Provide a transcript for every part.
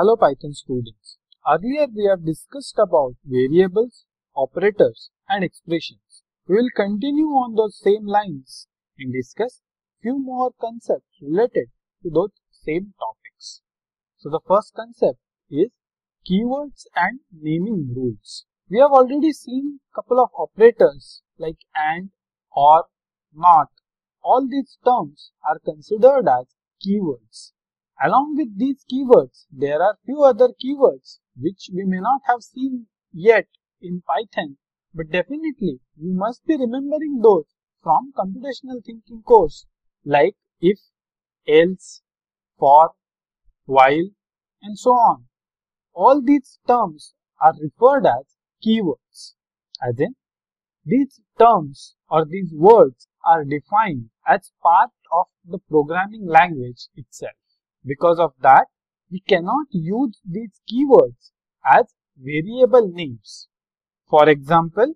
Hello Python students. Earlier we have discussed about variables, operators and expressions. We will continue on those same lines and discuss few more concepts related to those same topics. So the first concept is keywords and naming rules. We have already seen couple of operators like and, or, not. All these terms are considered as keywords. Along with these keywords, there are few other keywords which we may not have seen yet in Python, but definitely you must be remembering those from computational thinking course like if, else, for, while and so on. All these terms are referred as keywords, as in these terms or these words are defined as part of the programming language itself. Because of that, we cannot use these keywords as variable names. For example,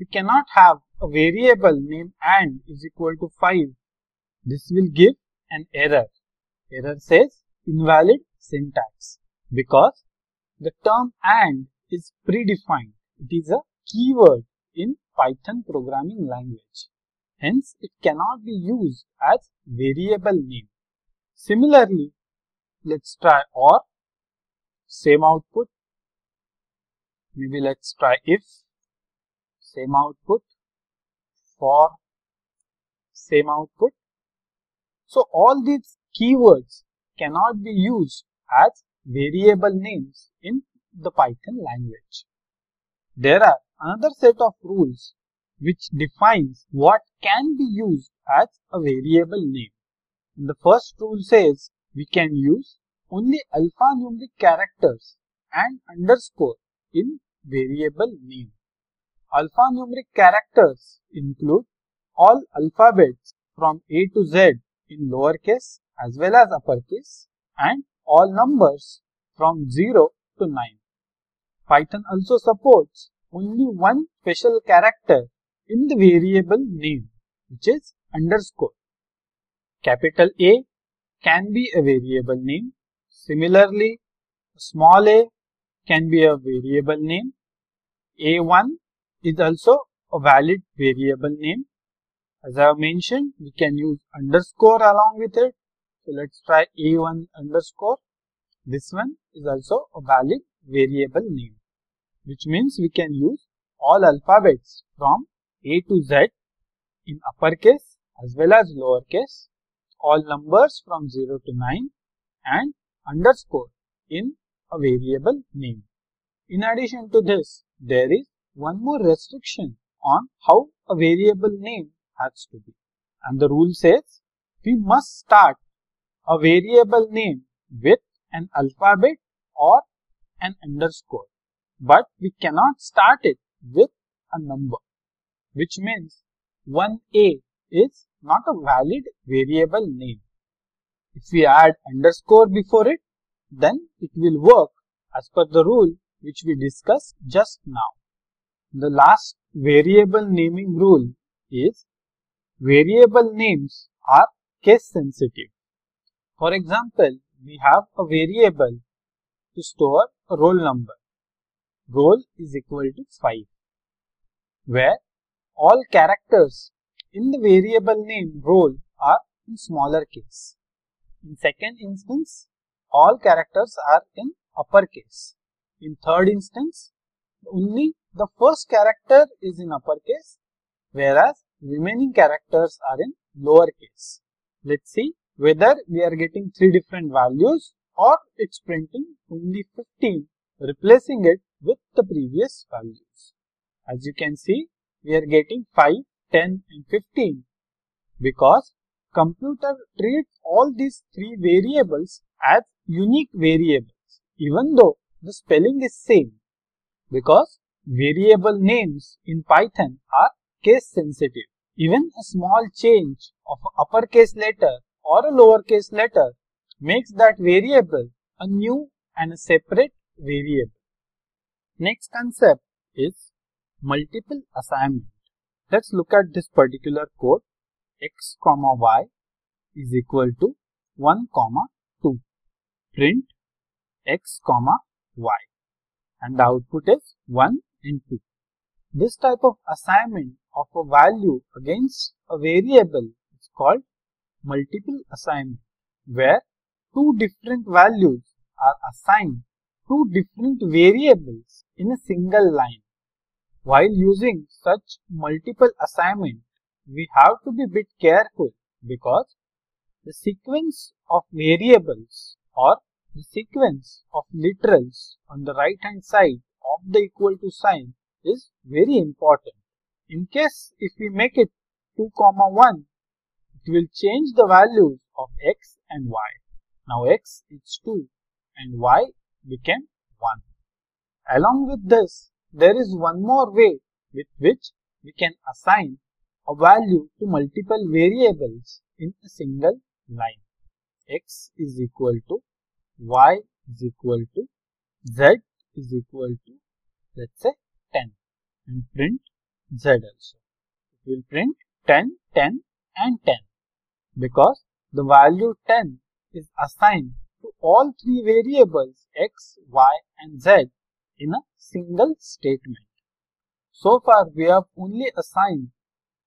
we cannot have a variable named and is equal to 5. This will give an error. Error says invalid syntax because the term and is predefined. It is a keyword in Python programming language. Hence, it cannot be used as variable name. Similarly, let's try or, same output. Maybe let's try if, same output, for, same output. So, all these keywords cannot be used as variable names in the Python language. There are another set of rules which defines what can be used as a variable name. And the first rule says we can use only alphanumeric characters and underscore in variable name. Alphanumeric characters include all alphabets from A to Z in lowercase as well as uppercase and all numbers from 0 to 9. Python also supports only one special character in the variable name, which is underscore. Capital A can be a variable name. Similarly, small a can be a variable name. A1 is also a valid variable name. As I have mentioned, we can use underscore along with it. So let's try A1 underscore. This one is also a valid variable name, which means we can use all alphabets from A to Z in uppercase as well as lowercase, all numbers from 0 to 9 and underscore in a variable name. In addition to this, there is one more restriction on how a variable name has to be. And the rule says we must start a variable name with an alphabet or an underscore. But we cannot start it with a number, which means 1A is not a valid variable name. If we add underscore before it, then it will work as per the rule which we discussed just now. The last variable naming rule is variable names are case sensitive. For example, we have a variable to store a roll number. Roll is equal to 5, where all characters in the variable name roll are in smaller case. In second instance, all characters are in uppercase. In third instance, only the first character is in uppercase, whereas remaining characters are in lowercase. Let's see whether we are getting 3 different values or it's printing only 15, replacing it with the previous values. As you can see, we are getting 5, 10 and 15 because computer treats all these 3 variables as unique variables even though the spelling is same, because variable names in Python are case sensitive. Even a small change of an uppercase letter or a lowercase letter makes that variable a new and a separate variable. Next concept is multiple assignment. Let's look at this particular code. X comma y is equal to 1 comma 2. Print x, y, and the output is 1 and 2. This type of assignment of a value against a variable is called multiple assignment, where two different values are assigned to different variables in a single line. While using such multiple assignment, we have to be a bit careful because the sequence of variables or the sequence of literals on the right hand side of the equal to sign is very important. In case if we make it 2, 1, it will change the values of x and y. Now x is 2 and y became 1. Along with this, there is one more way with which we can assign a value to multiple variables in a single line. X is equal to, y is equal to, z is equal to, let's say 10, and print z also. It will print 10, 10 and 10 because the value 10 is assigned to all three variables x, y and z in a single statement. So far we have only assigned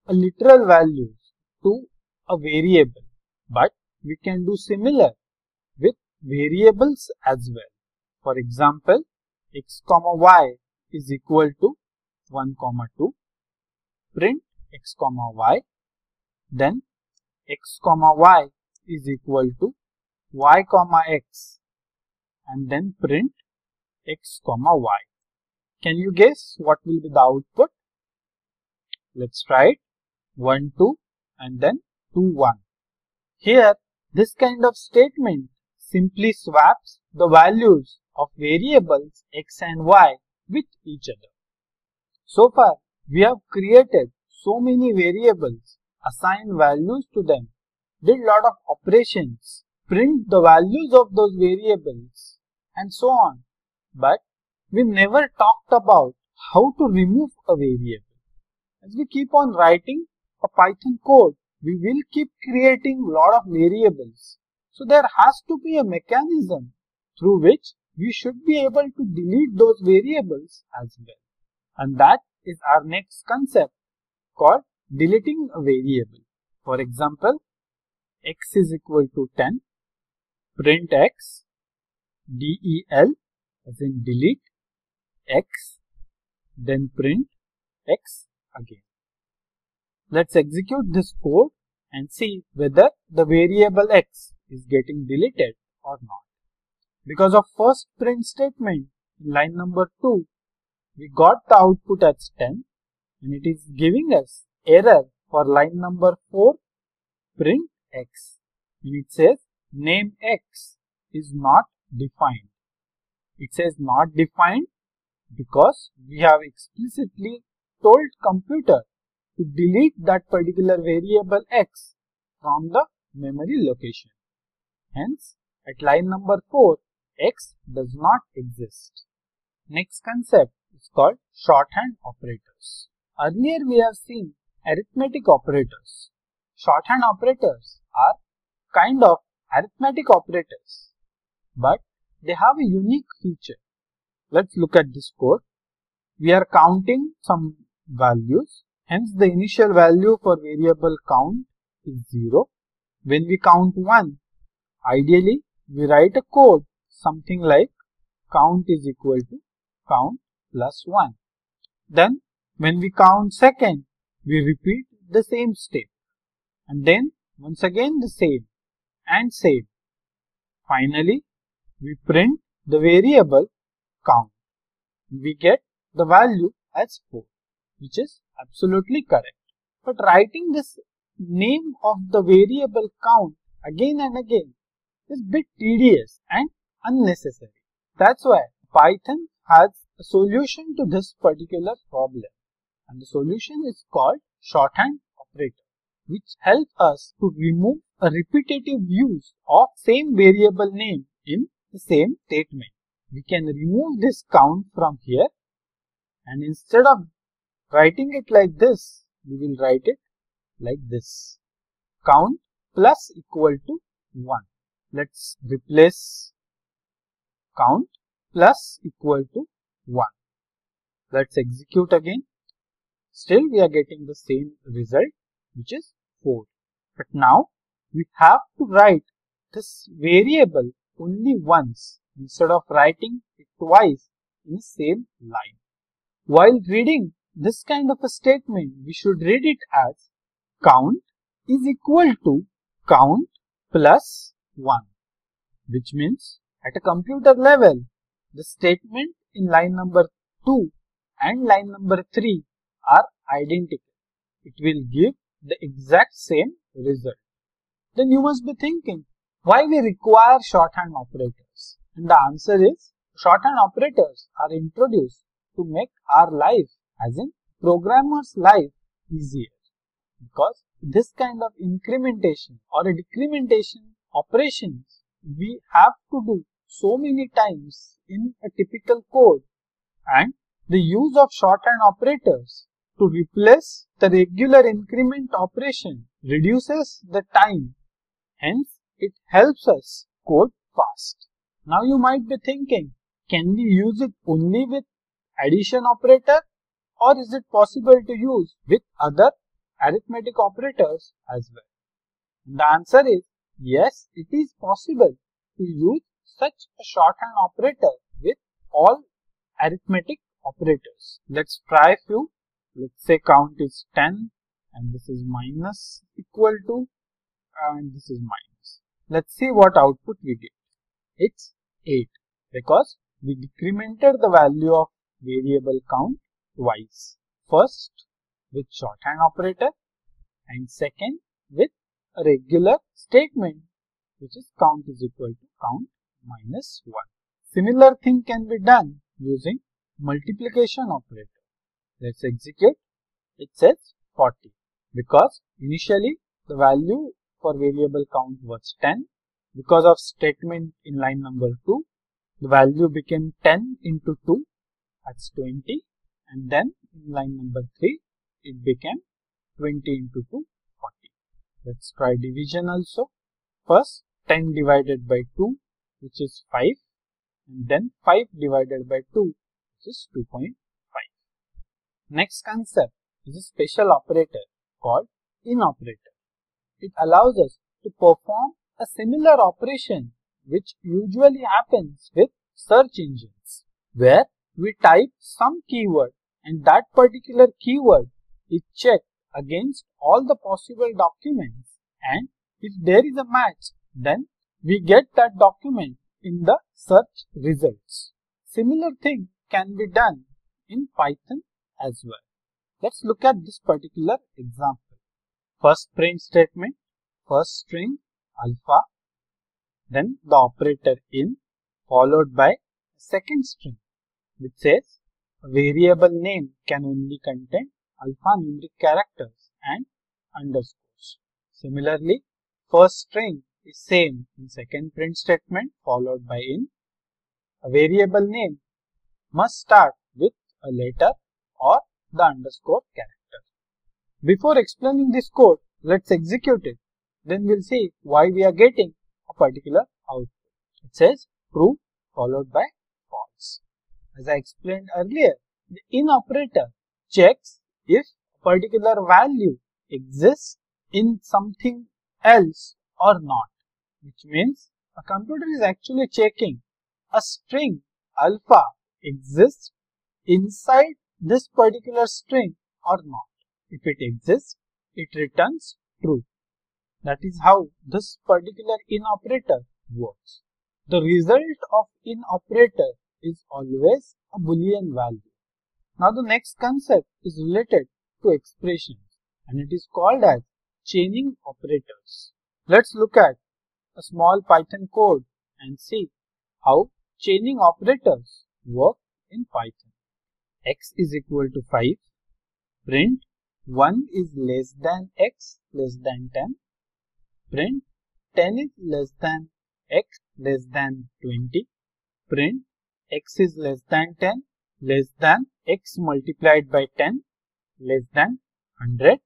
a literal value to a variable, but we can do similar with variables as well. For example, x, y is equal to 1, 2, print x, y, then x, y is equal to y, x, and then print x, y. Can you guess what will be the output? Let's try it. 1, 2 and then 2, 1. Here, this kind of statement simply swaps the values of variables x and y with each other. So far, we have created so many variables, assigned values to them, did lot of operations, print the values of those variables and so on. But we never talked about how to remove a variable. As we keep on writing a Python code, we will keep creating lot of variables. So there has to be a mechanism through which we should be able to delete those variables as well. And that is our next concept called deleting a variable. For example, x is equal to 10, print x, del as in delete, x, then print x again. Let's execute this code and see whether the variable x is getting deleted or not. Because of first print statement in line number 2, we got the output as 10 and it is giving us error for line number 4, print x, and it says name x is not defined. It says not defined because we have explicitly told computer to delete that particular variable x from the memory location. Hence, at line number 4, x does not exist. Next concept is called shorthand operators. Earlier we have seen arithmetic operators. Shorthand operators are kind of arithmetic operators, but they have a unique feature. Let's look at this code. We are counting some values. Hence, the initial value for variable count is 0. When we count 1, ideally, we write a code something like count is equal to count plus 1. Then, when we count second, we repeat the same step. And then, once again the same and same. Finally, we print the variable count. We get the value as 4, which is absolutely correct. But writing this name of the variable count again and again is bit tedious and unnecessary. That's why Python has a solution to this particular problem. And the solution is called shorthand operator, which helps us to remove a repetitive use of same variable name in the same statement. We can remove this count from here, and instead of writing it like this, we will write it like this. Count plus equal to 1. Let's replace count plus equal to 1. Let's execute again. Still we are getting the same result, which is 4. But now we have to write this variable only once instead of writing it twice in the same line. While reading this kind of a statement, we should read it as count is equal to count plus 1, which means at a computer level, the statement in line number 2 and line number 3 are identical. It will give the exact same result. Then you must be thinking, why we require shorthand operators? And the answer is, shorthand operators are introduced to make our life, as in programmers' life, easier. Because this kind of incrementation or a decrementation operations we have to do so many times in a typical code, and the use of shorthand operators to replace the regular increment operation reduces the time, hence it helps us code fast. Now you might be thinking, can we use it only with addition operator, or is it possible to use with other arithmetic operators as well? The answer is yes, it is possible to use such a shorthand operator with all arithmetic operators. Let's try a few. Let's say count is 10 and this is minus equal to and this is minus. Let's see what output we get. It's 8 because we decremented the value of variable count twice. First with shorthand operator and second with a regular statement, which is count is equal to count minus 1. Similar thing can be done using multiplication operator. Let's execute. It says 40 because initially the value for variable count was 10. Because of statement in line number 2, the value became 10 into 2, that's 20, and then in line number 3, it became 20 into 2, 40. Let's try division also. First, 10 divided by 2, which is 5, and then 5 divided by 2, which is 2.5. Next concept is a special operator called in operator. It allows us to perform a similar operation which usually happens with search engines, where we type some keyword and that particular keyword is checked against all the possible documents, and if there is a match, then we get that document in the search results. Similar thing can be done in Python as well. Let's look at this particular example. First print statement, first string alpha, then the operator in, followed by second string, which says a variable name can only contain alphanumeric characters and underscores. Similarly, first string is same in second print statement followed by in. A variable name must start with a letter or the underscore character. Before explaining this code, let's execute it. Then we'll see why we are getting a particular output. It says true followed by false. As I explained earlier, the in operator checks if a particular value exists in something else or not, which means a computer is actually checking a string alpha exists inside this particular string or not. If it exists, it returns true. That is how this particular in operator works. The result of in operator is always a Boolean value. Now the next concept is related to expressions, and it is called as chaining operators. Let's look at a small Python code and see how chaining operators work in Python. X is equal to 5, print 1 is less than x less than 10, print 10 is less than x less than 20, print x is less than 10 less than x multiplied by 10 less than 100,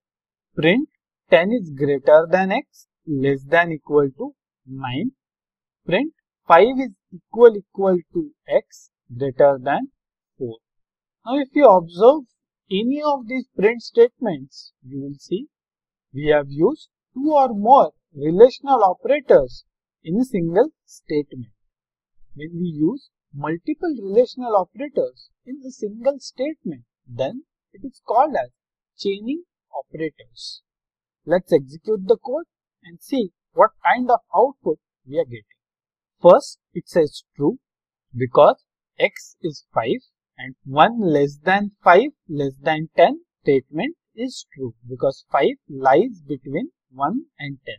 print 10 is greater than x less than equal to 9, print 5 is equal to x greater than 4. Now if you observe any of these print statements, you will see we have used two or more relational operators in a single statement. When we use multiple relational operators in a single statement, then it is called as chaining operators. Let's execute the code and see what kind of output we are getting. First, it says true because x is 5 and 1 less than 5 less than 10 statement is true because 5 lies between 1 and 10.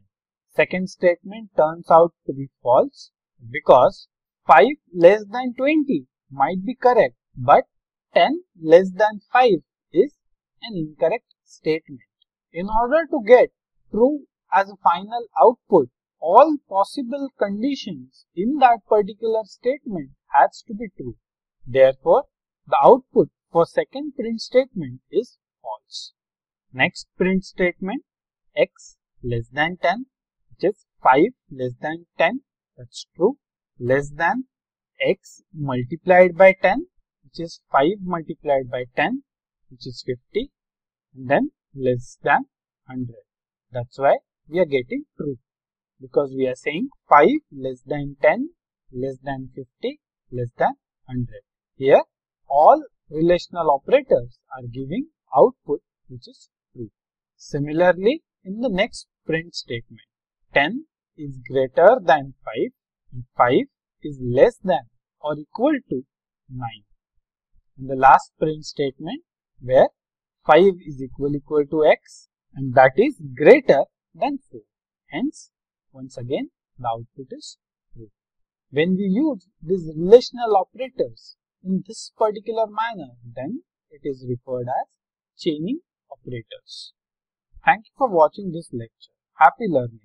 Second statement turns out to be false because 5 less than 20 might be correct, but 10 less than 5 is an incorrect statement. In order to get true as a final output, all possible conditions in that particular statement has to be true. Therefore, the output for second print statement is false. Next print statement, x less than 10, which is 5 less than 10, that's true, less than x multiplied by 10, which is 5 multiplied by 10, which is 50, and then less than 100. That's why we are getting true, because we are saying 5 less than 10, less than 50, less than 100. Here, all relational operators are giving output which is true. Similarly, in the next print statement, 10 is greater than 5 and 5 is less than or equal to 9. In the last print statement, where 5 is equal to x and that is greater than 4. Hence, once again, the output is true. When we use these relational operators in this particular manner, then it is referred as chaining operators. Thank you for watching this lecture. Happy learning.